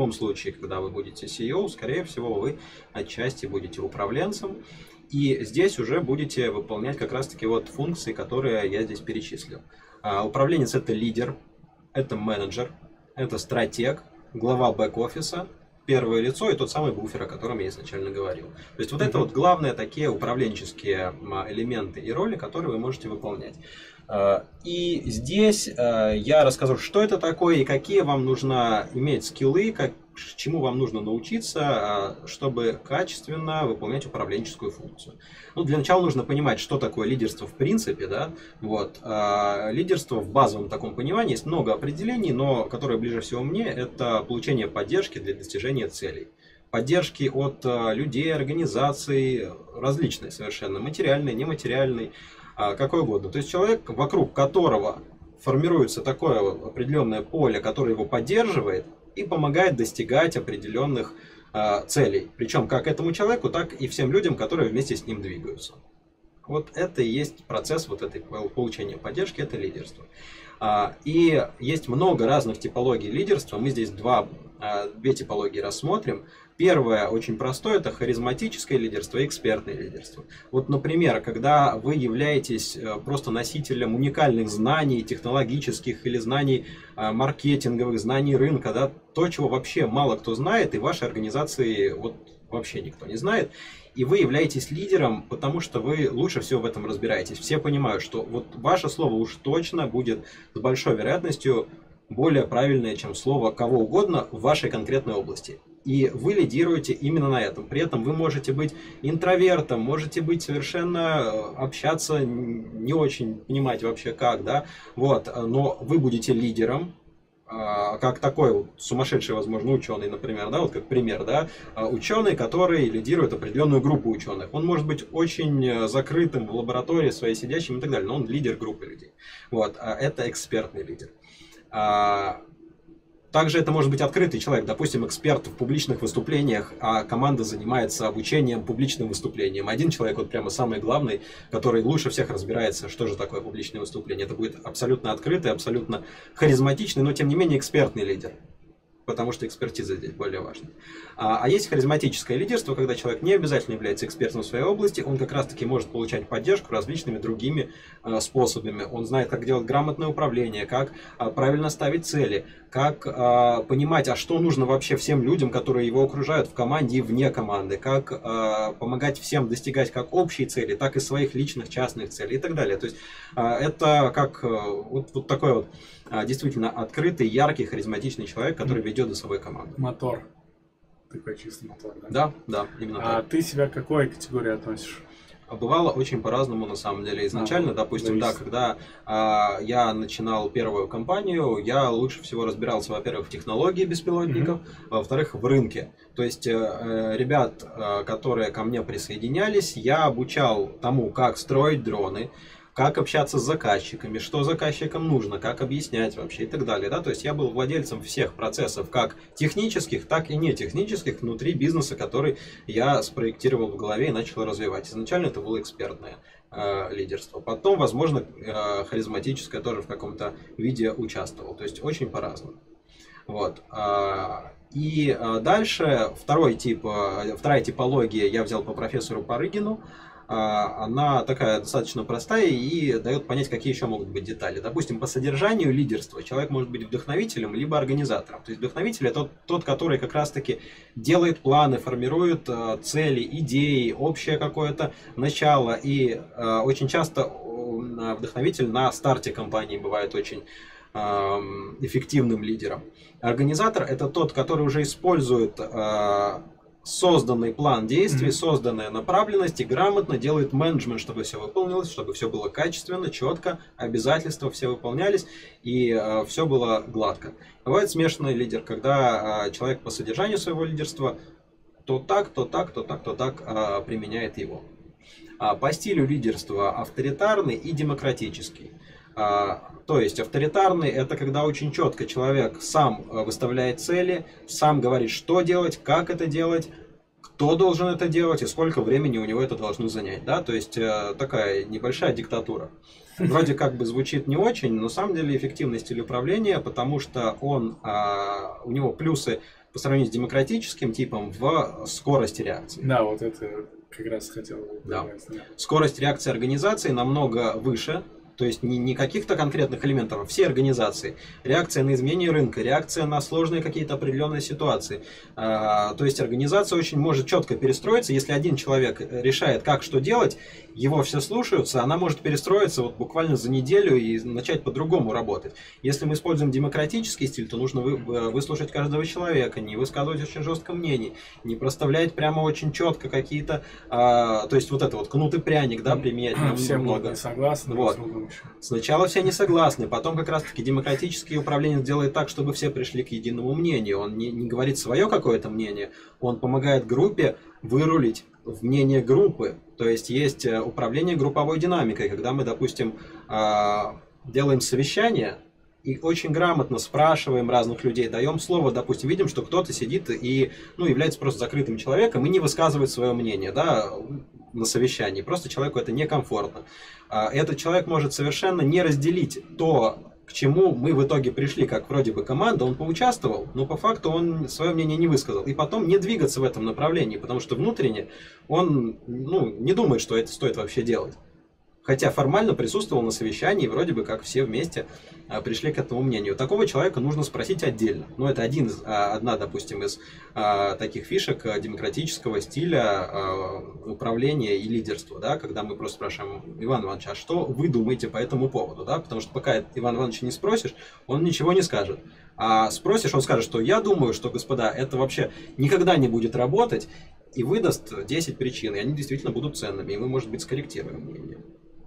любом случае, когда вы будете CEO, скорее всего, вы отчасти будете управленцем. И здесь уже будете выполнять как раз-таки вот функции, которые я здесь перечислил. Управленец – это лидер, это менеджер, это стратег, глава бэк-офиса, первое лицо и тот самый буфер, о котором я изначально говорил. То есть вот это вот главные такие управленческие элементы и роли, которые вы можете выполнять. И здесь я расскажу, что это такое и какие вам нужно иметь скиллы, чему вам нужно научиться, чтобы качественно выполнять управленческую функцию. Ну, для начала нужно понимать, что такое лидерство в принципе. Да? Вот. Лидерство в базовом таком понимании, есть много определений, но которое ближе всего мне, это получение поддержки для достижения целей. Поддержки от людей, организаций, различной совершенно, материальной, нематериальной, какой угодно. То есть человек, вокруг которого формируется такое определенное поле, которое его поддерживает, и помогает достигать определенных целей. Причем как этому человеку, так и всем людям, которые вместе с ним двигаются. Вот это и есть процесс вот этой получения поддержки, это лидерство. И есть много разных типологий лидерства. Мы здесь две типологии рассмотрим. Первое, очень простое, это харизматическое лидерство и экспертное лидерство. Вот, например, когда вы являетесь просто носителем уникальных знаний технологических или знаний маркетинговых, знаний рынка, да, то, чего вообще мало кто знает, и вашей организации вот вообще никто не знает, и вы являетесь лидером, потому что вы лучше всего в этом разбираетесь. Все понимают, что вот ваше слово уж точно будет с большой вероятностью более правильное, чем слово кого угодно в вашей конкретной области. И вы лидируете именно на этом. При этом вы можете быть интровертом, можете быть совершенно общаться, не очень понимать вообще как, да, вот, но вы будете лидером, как такой вот сумасшедший, возможно, ученый, например, да, вот как пример, да, ученый, который лидирует определенную группу ученых. Он может быть очень закрытым в лаборатории своей сидящим и так далее, но он лидер группы людей. Вот, это экспертный лидер. Также это может быть открытый человек, допустим, эксперт в публичных выступлениях, а команда занимается обучением публичным выступлением. Один человек, вот прямо самый главный, который лучше всех разбирается, что же такое публичное выступление. Это будет абсолютно открытый, абсолютно харизматичный, но тем не менее экспертный лидер, потому что экспертиза здесь более важна. А есть харизматическое лидерство, когда человек не обязательно является экспертом в своей области, он как раз-таки может получать поддержку различными другими способами. Он знает, как делать грамотное управление, как правильно ставить цели, как понимать, а что нужно вообще всем людям, которые его окружают в команде и вне команды, как помогать всем достигать как общей цели, так и своих личных, частных целей и так далее. То есть это как вот такой вот действительно открытый, яркий, харизматичный человек, который ведет за собой команду. Мотор. Такой чистый мотор, да? Да, да, именно так. А ты себя к какой категории относишь? Бывало очень по-разному, на самом деле. Изначально, допустим, да, когда я начинал первую компанию, я лучше всего разбирался, во-первых, в технологии беспилотников, во-вторых, в рынке. То есть ребят, которые ко мне присоединялись, я обучал тому, как строить дроны, как общаться с заказчиками, что заказчикам нужно, как объяснять вообще и так далее. Да? То есть я был владельцем всех процессов, как технических, так и нетехнических, внутри бизнеса, который я спроектировал в голове и начал развивать. Изначально это было экспертное лидерство. Потом, возможно, харизматическое тоже в каком-то виде участвовало. То есть очень по-разному. Вот. И дальше вторая типология я взял по профессору Парыгину. Она такая достаточно простая и дает понять, какие еще могут быть детали. Допустим, по содержанию лидерства человек может быть вдохновителем, либо организатором. То есть вдохновитель – это тот, который как раз-таки делает планы, формирует цели, идеи, общее какое-то начало. И очень часто вдохновитель на старте компании бывает очень эффективным лидером. Организатор – это тот, который уже использует созданный план действий, созданная направленность и грамотно делает менеджмент, чтобы все выполнилось, чтобы все было качественно, четко, обязательства все выполнялись и все было гладко. Бывает смешанный лидер, когда человек по содержанию своего лидерства то так, то так, то так, то так применяет его. По стилю лидерства авторитарный и демократический. То есть авторитарный – это когда очень четко человек сам выставляет цели, сам говорит, что делать, как это делать, кто должен это делать и сколько времени у него это должно занять. Да? То есть такая небольшая диктатура. Вроде как бы звучит не очень, но на самом деле эффективный стиль управления, потому что у него плюсы по сравнению с демократическим типом в скорости реакции. Да, вот это как раз хотел бы. Да. Скорость реакции организации намного выше. То есть не каких-то конкретных элементов, а все организации. Реакция на изменение рынка, реакция на сложные какие-то определенные ситуации. То есть организация очень может четко перестроиться. Если один человек решает, как что делать, его все слушаются, она может перестроиться вот буквально за неделю и начать по-другому работать. Если мы используем демократический стиль, то нужно выслушать каждого человека, не высказывать очень жестко мнений, не проставлять прямо очень четко какие-то... То есть вот это вот кнут и пряник, да, применять много. Согласны. Вот. Сначала все не согласны, потом как раз-таки демократический управленец делает так, чтобы все пришли к единому мнению. Он не говорит свое какое-то мнение, он помогает группе вырулить в мнение группы. То есть управление групповой динамикой, когда мы, допустим, делаем совещание и очень грамотно спрашиваем разных людей, даем слово, допустим, видим, что кто-то сидит и является просто закрытым человеком и не высказывает свое мнение, да, на совещании. Просто человеку это некомфортно. Этот человек может совершенно не разделить то, к чему мы в итоге пришли, как вроде бы команда, он поучаствовал, но по факту он свое мнение не высказал. И потом не двигаться в этом направлении, потому что внутренне он не думает, что это стоит вообще делать. Хотя формально присутствовал на совещании, вроде бы как все вместе пришли к этому мнению. Такого человека нужно спросить отдельно. Но это одна, допустим, из таких фишек демократического стиля управления и лидерства. Да? Когда мы просто спрашиваем Ивана Ивановича, а что вы думаете по этому поводу? Да? Потому что пока Ивана Ивановича не спросишь, он ничего не скажет. А спросишь, он скажет, что я думаю, что, господа, это вообще никогда не будет работать, и выдаст 10 причин, и они действительно будут ценными, и мы, может быть, скорректируем мнение.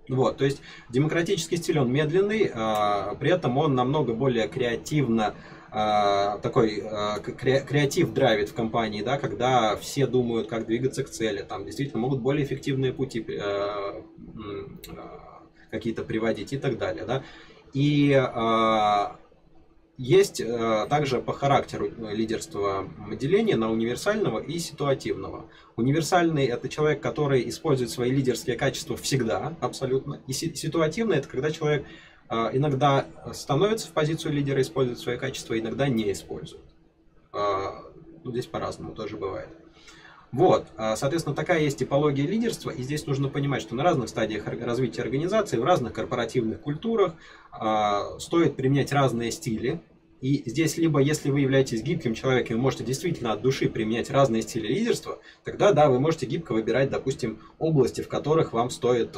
Вот, то есть демократический стиль, он медленный, при этом он намного более креативно, креатив драйвит в компании, да, когда все думают, как двигаться к цели, там действительно могут более эффективные пути какие-то приводить и так далее, да. И есть также по характеру лидерства деление на универсального и ситуативного. Универсальный – это человек, который использует свои лидерские качества всегда, абсолютно. И ситуативный – это когда человек иногда становится в позицию лидера, использует свои качества, иногда не использует. Здесь по-разному тоже бывает. Вот, соответственно, такая есть типология лидерства, и здесь нужно понимать, что на разных стадиях развития организации, в разных корпоративных культурах стоит применять разные стили. И здесь либо, если вы являетесь гибким человеком, вы можете действительно от души применять разные стили лидерства, тогда, да, вы можете гибко выбирать, допустим, области, в которых вам стоит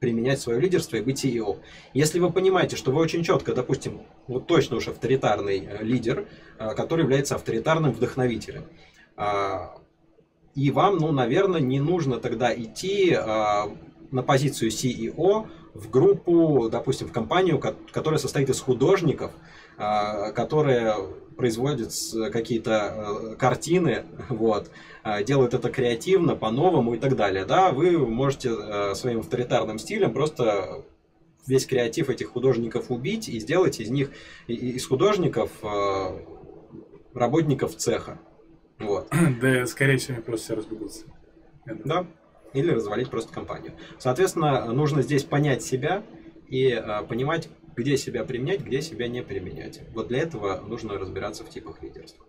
применять свое лидерство и быть CEO. Если вы понимаете, что вы очень четко, допустим, вот точно уж авторитарный лидер, который является авторитарным вдохновителем, и вам, наверное, не нужно тогда идти на позицию CEO в группу, допустим, в компанию, которая состоит из художников, которые производят какие-то картины, вот, делают это креативно, по-новому и так далее. Да, вы можете своим авторитарным стилем просто весь креатив этих художников убить и сделать из них, из художников, работников цеха. Вот. Да, скорее всего, просто все разбегутся. Да, или развалить просто компанию. Соответственно, нужно здесь понять себя и понимать, где себя применять, где себя не применять. Вот для этого нужно разбираться в типах лидерства.